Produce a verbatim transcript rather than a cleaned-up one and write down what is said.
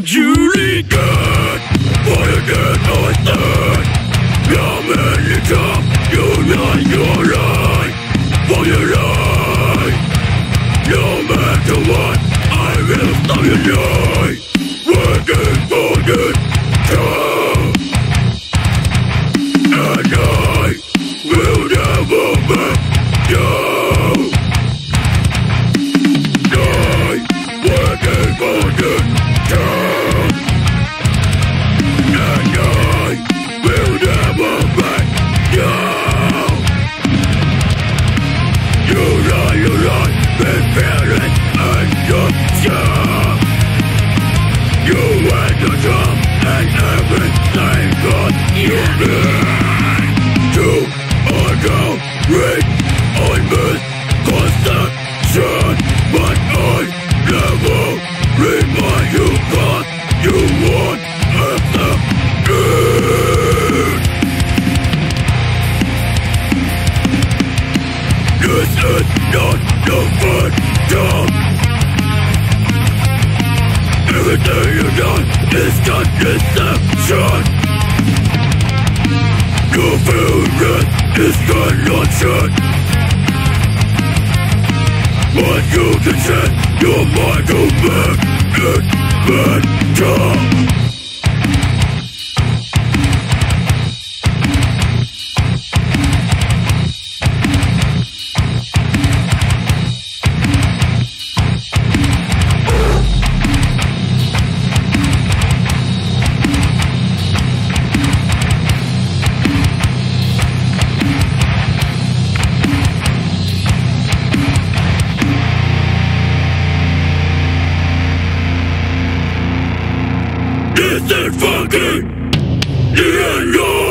Julie got fire that I stand. America, unite your life for your life. No matter what, I will stop your life. Working for good cause, and I will never back down. I working for good cause. This is fucking the end.